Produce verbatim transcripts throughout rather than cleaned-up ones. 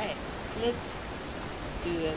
Alright, let's do this.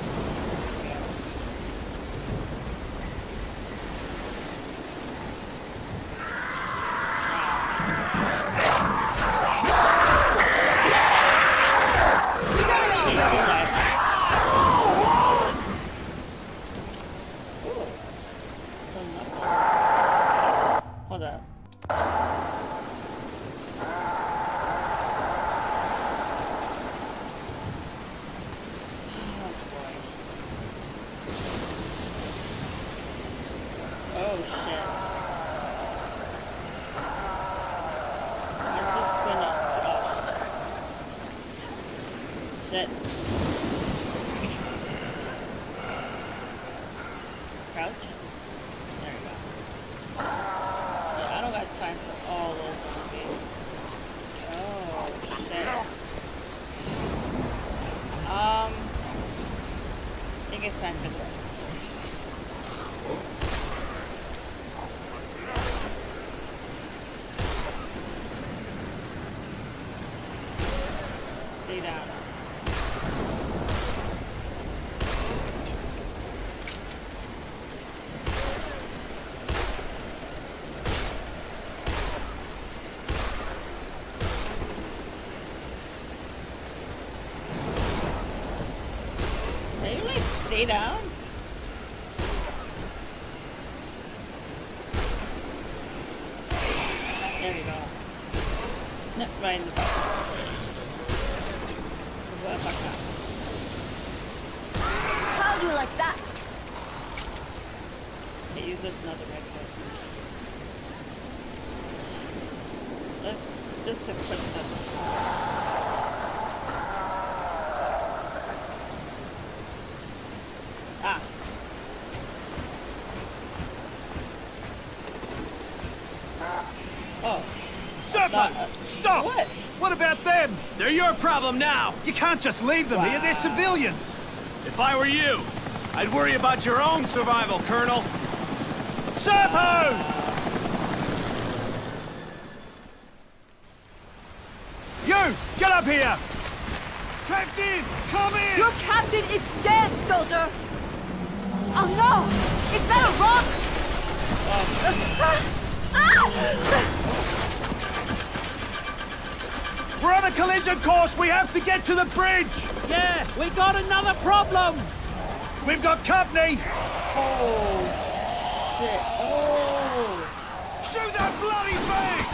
Stay down. There we go. Not right in the back. How do you like that? I use another red one. Let's just equip them. Stop! What? What about them? They're your problem now. You can't just leave them wow. here. They're civilians. If I were you, I'd worry about your own survival, Colonel. Serpo! You! Get up here! Captain! Come in! Your captain is dead, soldier! Oh no! Is that a rock? Oh. Ah! We're on a collision course! We have to get to the bridge! Yeah, we got another problem! We've got company! Oh, shit. Oh! Shoot that bloody thing!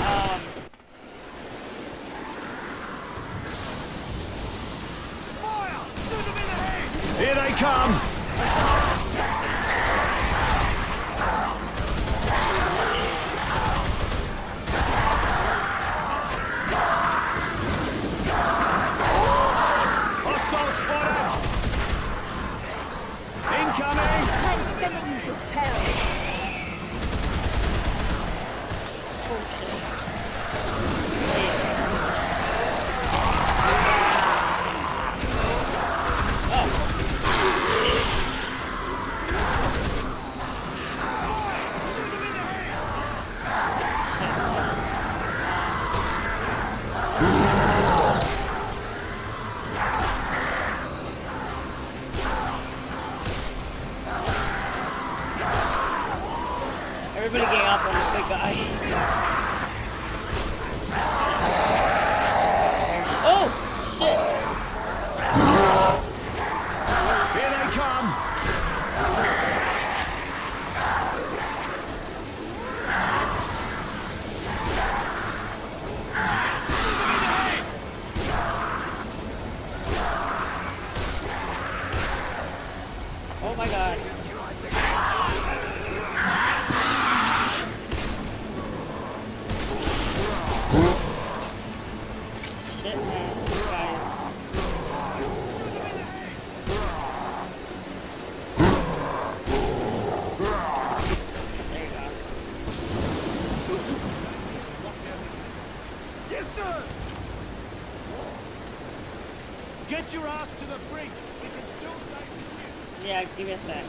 Um... Fire! Shoot them in the head! Here they come! Get your ass to the bridge. We can still save the ship. Yeah, give me a sec.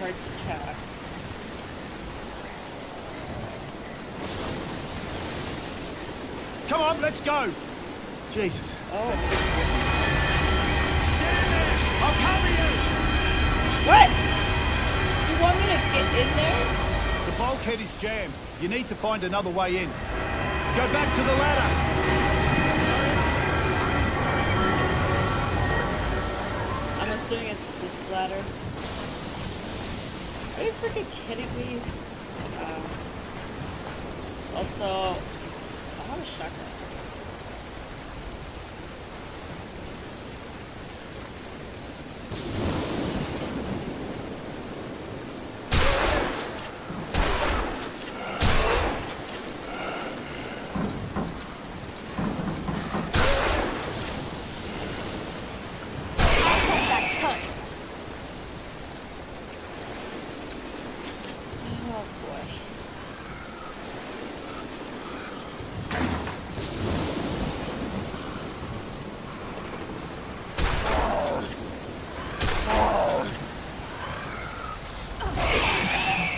hard to check. Come on, let's go! Jesus. Oh. I'll cover you! What? You want me to get in there? The bulkhead is jammed. You need to find another way in. Go back to the ladder! I'm assuming it's this ladder. Are you freaking kidding me? Uh, also, I have a shotgun.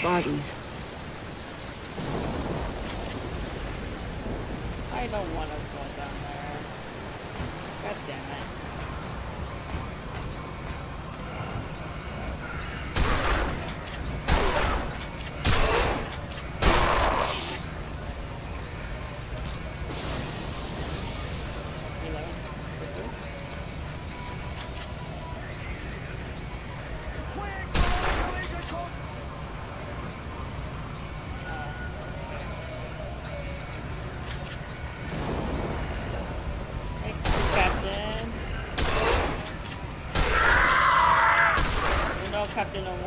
Bodies. I don't want to go down there. God damn it. Captain no more.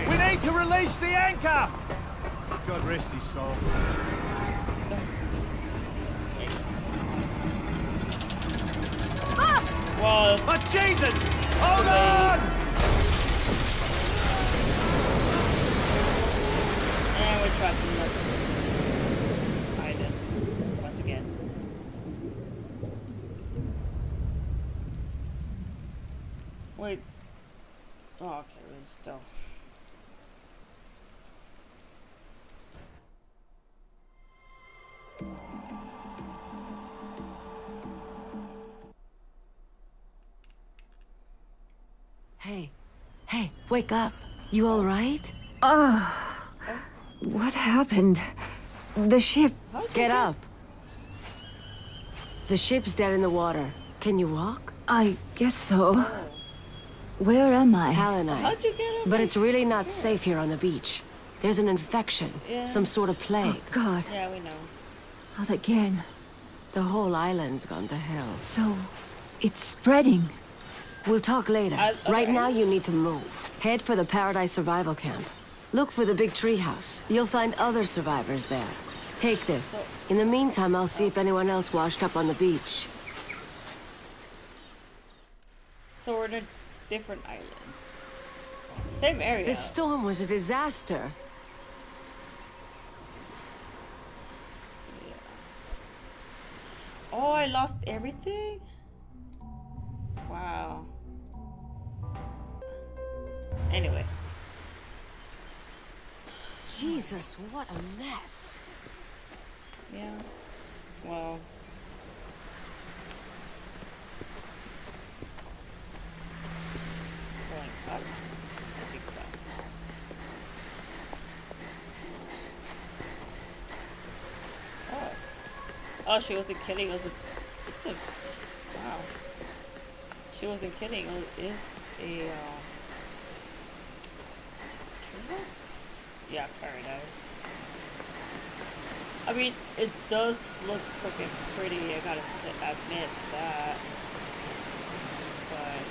We need to release the anchor. God rest his soul. Well, but Jesus! Hold on! And we're trapped in the... I did. Once again. Wait. Oh, okay, we're still... Hey, hey, wake up. You all right? Oh, what happened? The ship. Get up. The ship's dead in the water. Can you walk? I guess so. Where am I? Hal and I. How'd you get up? But it's really not safe here on the beach. There's an infection, yeah. Some sort of plague. Oh, God. Yeah, we know. Not again. The whole island's gone to hell. So, it's spreading. We'll talk later. I, okay. Right now, you need to move. Head for the Paradise Survival Camp. Look for the big treehouse. You'll find other survivors there. Take this. In the meantime, I'll see if anyone else washed up on the beach. So we're in a different island. Same area. The storm was a disaster. Yeah. Oh, I lost everything? Wow. Anyway. Jesus, what a mess. Yeah. Well. Going up. I think so. Oh. Oh, she wasn't kidding. It was a. It's a. Wow. She wasn't kidding. It is a. Uh, Yeah, paradise. I mean, it does look freaking pretty, I gotta say, admit that. But,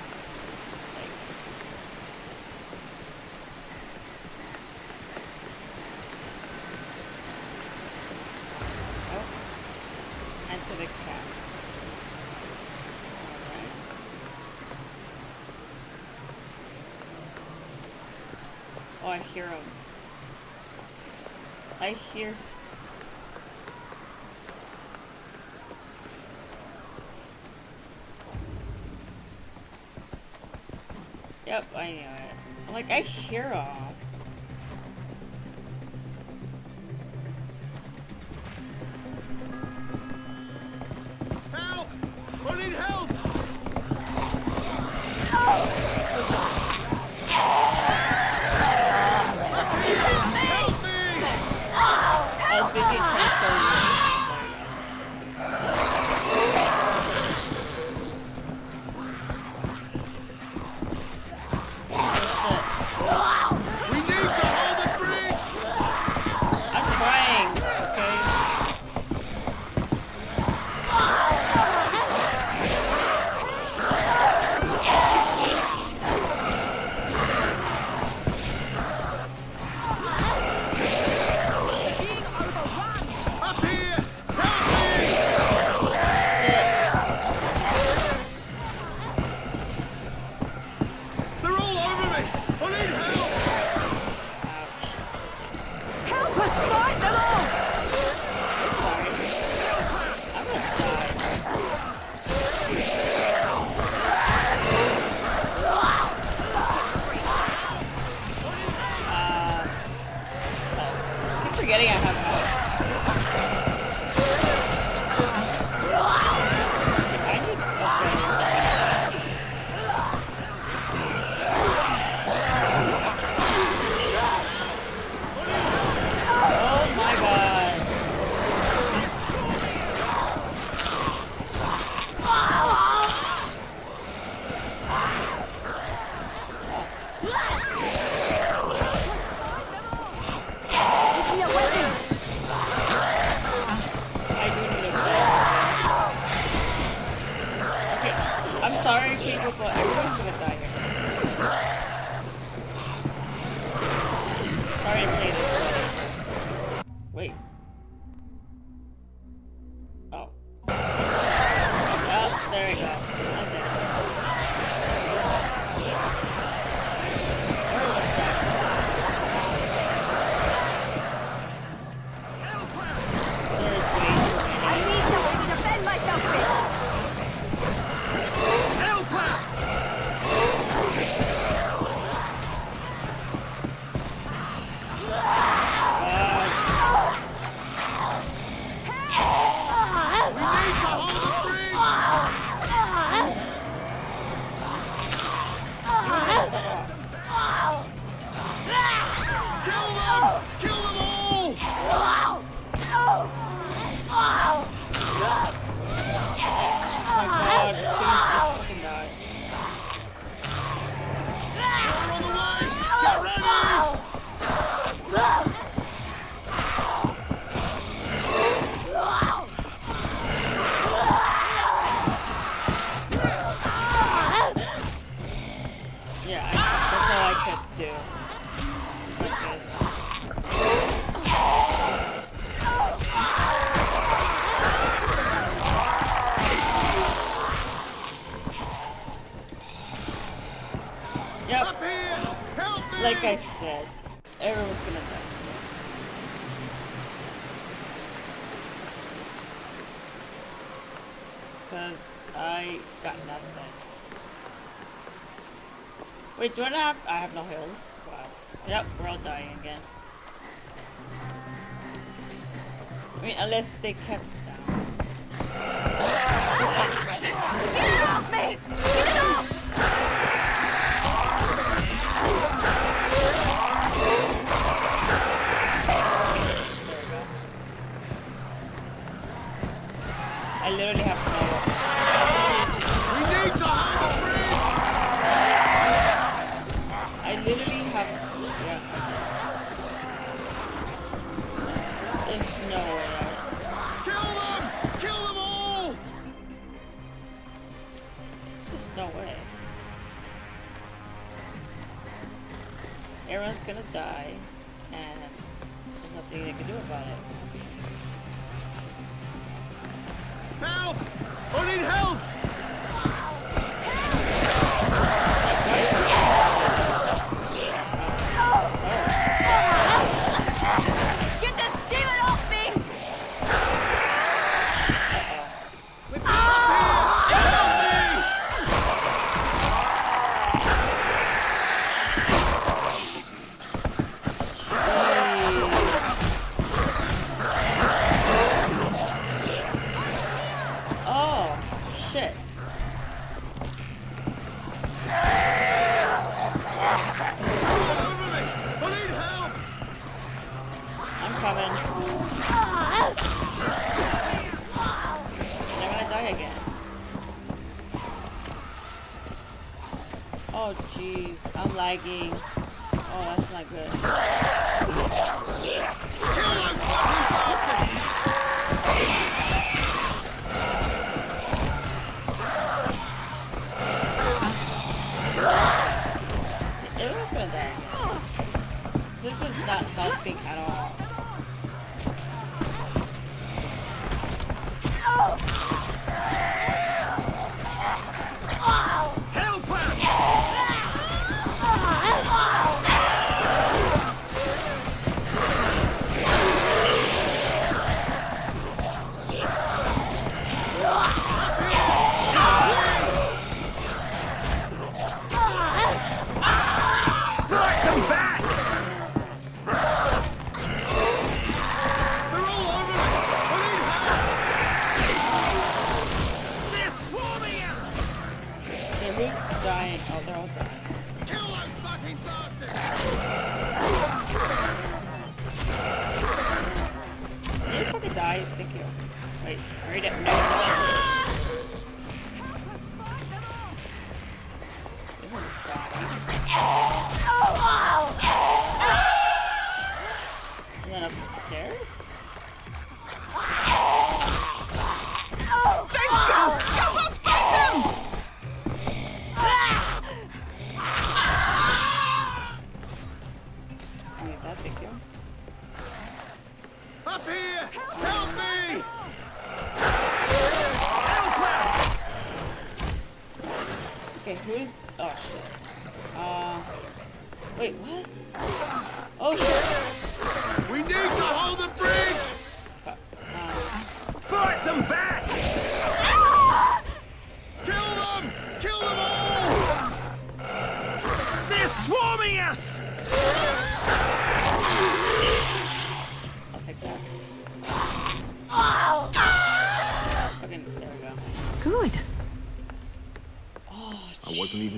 thanks. Oh. Enter the camp. I hear him. I hear... Yep, I knew it. Like, I hear him. Like I said, everyone's gonna die today. Cause I got nothing. Wait, do I have- I have no heals. Wow. Yep, we're all dying again. I mean, unless they kept down. Get it off me! Get it off! I literally have to know. We need to hide the bridge! I literally have to. Yeah. There's no way out. Kill them! Kill them all! There's no way. Everyone's gonna die, and there's nothing they can do about it. Help! I need help! Help! Help! Oh jeez, I'm lagging. Oh, that's not good. Everyone's gonna die again. This is not helping at all.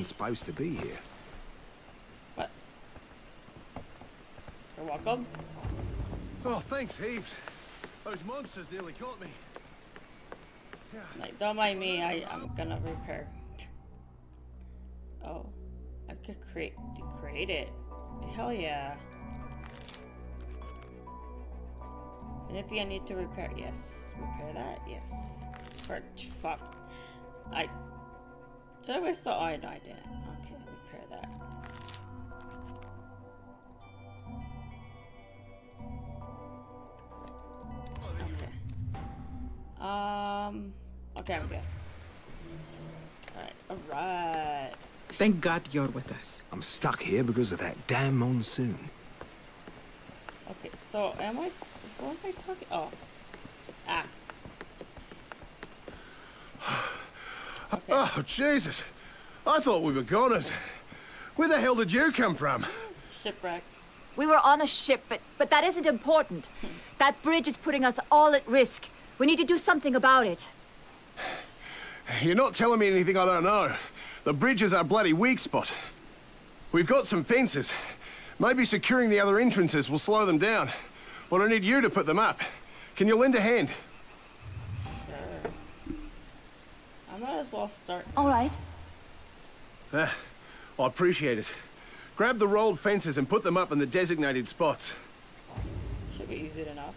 Supposed to be here. What? You're welcome. Oh, thanks heaps. Those monsters nearly caught me. Yeah. Like, don't mind me. I I'm gonna repair. Oh, I could create create it. Hell yeah. Anything I need to repair? Yes. Repair that? Yes. Perch. Fuck. I. Did I waste the iron? No, I didn't. Okay, repair that. Okay. Um. Okay, I'm good. Alright, alright. Thank God you're with us. I'm stuck here because of that damn monsoon. Okay, so am I. What am I talking? Oh. Ah. Okay. Oh, Jesus. I thought we were goners. Where the hell did you come from? Shipwreck. We were on a ship, but, but that isn't important. That bridge is putting us all at risk. We need to do something about it. You're not telling me anything I don't know. The bridge is our bloody weak spot. We've got some fences. Maybe securing the other entrances will slow them down. But I need you to put them up. Can you lend a hand? I might as well start. All right. Uh, I appreciate it. Grab the rolled fences and put them up in the designated spots. Should be easy enough.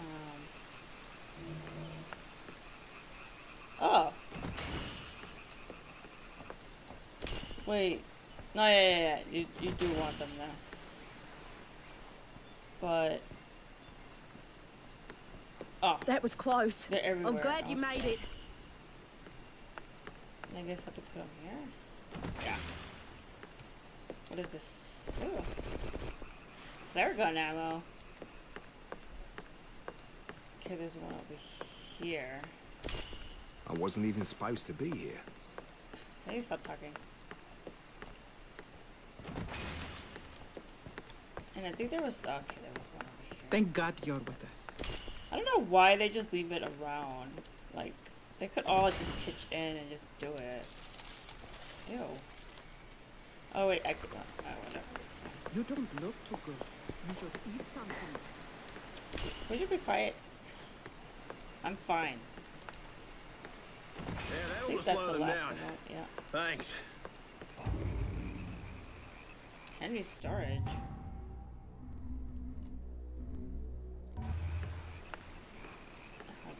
Um. Oh. Wait. No, yeah, yeah, yeah. You, you do want them now. But... Oh. That was close. I'm glad oh. you made it. I guess I have to put them here. Yeah. What is this? Ooh. Flare gun ammo. Okay, there's one over here. I wasn't even supposed to be here. Can you stop talking? And I think there was. Okay, there was one over here. Thank God you're with us. I don't know why they just leave it around. Like, they could all just pitch in and just do it. Ew. Oh wait, I could not. Oh, whatever. It's fine. You don't look too good. You should eat something. Would you be quiet? I'm fine. Yeah, that'll slow them down. Yeah. Thanks. Henry's storage.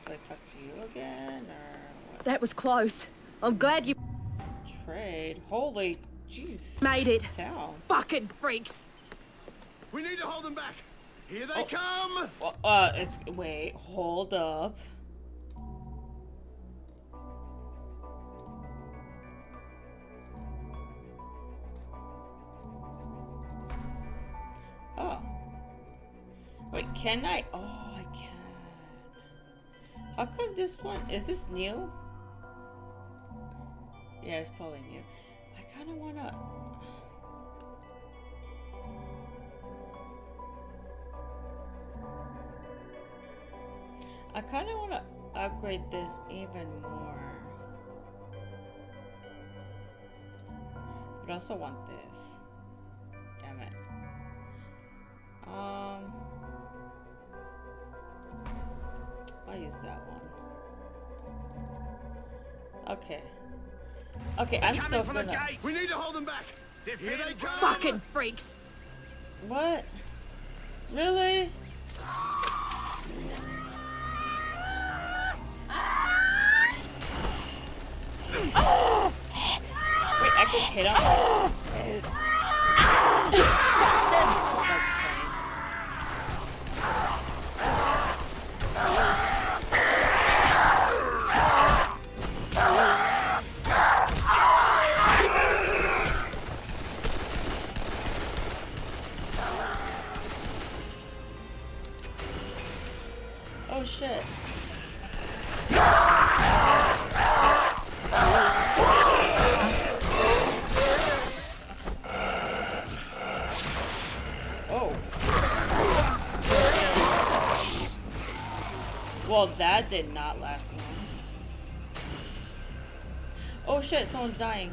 Did I talk to you again, or what? That was close. I'm glad you trade. Holy jeez. Made it. How? Fucking freaks. We need to hold them back. Here they oh. come. Well, uh, it's wait. Hold up. Oh. Wait, can I? Oh, I can. How come this one? Is this new? Yeah, it's probably new. I kind of want to. I kind of want to upgrade this even more. But I also want this. Damn it. Um, I'll use that one. Okay. Okay, I'm still gonna... the gate. We need to hold them back. Here they come. Fucking freaks. What? Really? Oh! Wait, I can hit him. That's oh shit. Oh. Well, that did not last long. Oh shit, someone's dying.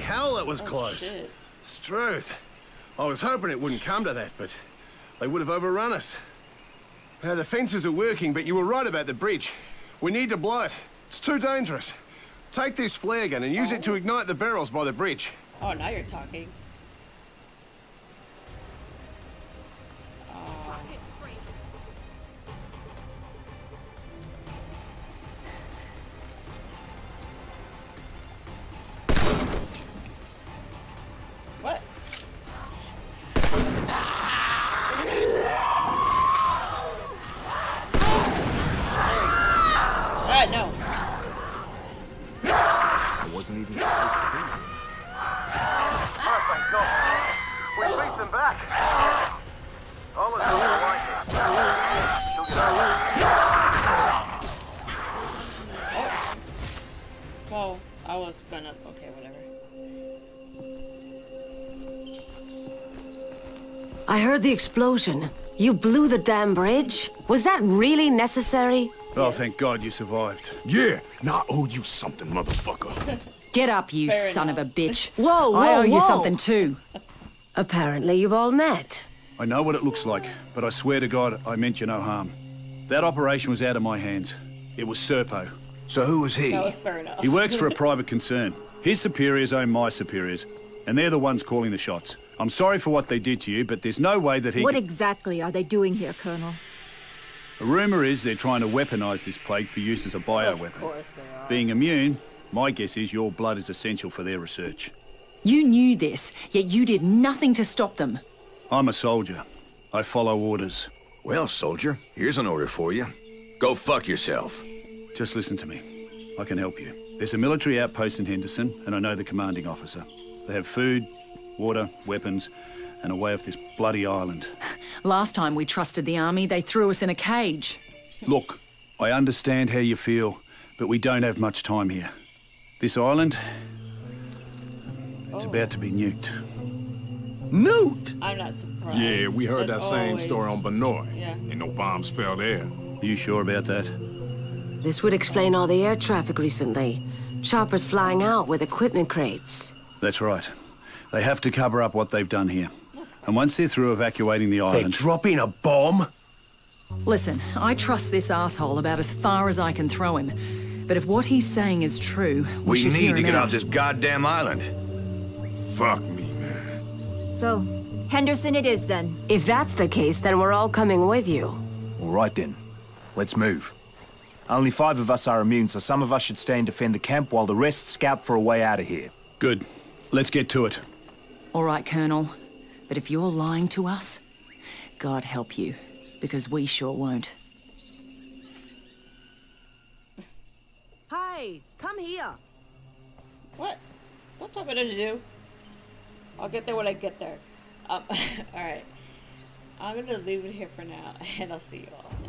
Hell, that was oh, close. Shit. Struth. I was hoping it wouldn't come to that, but they would have overrun us. Now, the fences are working, but you were right about the bridge. We need to blow it. It's too dangerous. Take this flare gun and use oh. it to ignite the barrels by the bridge. Oh, now you're talking. The explosion. You blew the damn bridge? Was that really necessary? Oh, thank God you survived. Yeah, now I owe you something, motherfucker. Get up, you Fair son enough. of a bitch. Whoa, whoa, I owe whoa. you something too. Apparently you've all met. I know what it looks like, but I swear to God, I meant you no harm. That operation was out of my hands. It was Serpo. So who was he? That was fair enough. He works for a private concern. His superiors own my superiors. and they're the ones calling the shots. I'm sorry for what they did to you, but there's no way that he... What exactly are they doing here, Colonel? A rumour is they're trying to weaponise this plague for use as a bioweapon. Of course they are. Being immune, my guess is your blood is essential for their research. You knew this, yet you did nothing to stop them. I'm a soldier. I follow orders. Well, soldier, here's an order for you. Go fuck yourself. Just listen to me. I can help you. There's a military outpost in Henderson, and I know the commanding officer. They have food, water, weapons, and away off this bloody island. Last time we trusted the army, they threw us in a cage. Look, I understand how you feel, but we don't have much time here. This island, it's oh. about to be nuked. Nuked? I'm not surprised. Yeah, we heard that, that same always. story on Benoit, yeah. and no bombs fell there. Are you sure about that? This would explain all the air traffic recently. Choppers flying out with equipment crates. That's right. They have to cover up what they've done here. And once they're through evacuating the island... They're dropping a bomb? Listen, I trust this asshole about as far as I can throw him. But if what he's saying is true, we, we should need hear him to get out. off this goddamn island. Fuck me, man. So, Henderson it is then. If that's the case, then we're all coming with you. All right then. Let's move. Only five of us are immune, so some of us should stay and defend the camp while the rest scout for a way out of here. Good. Let's get to it. All right, Colonel. But if you're lying to us, God help you, because we sure won't. Hey, come here. What? What am I gonna do? I'll get there when I get there. Um, all right. I'm gonna leave it here for now, and I'll see you all.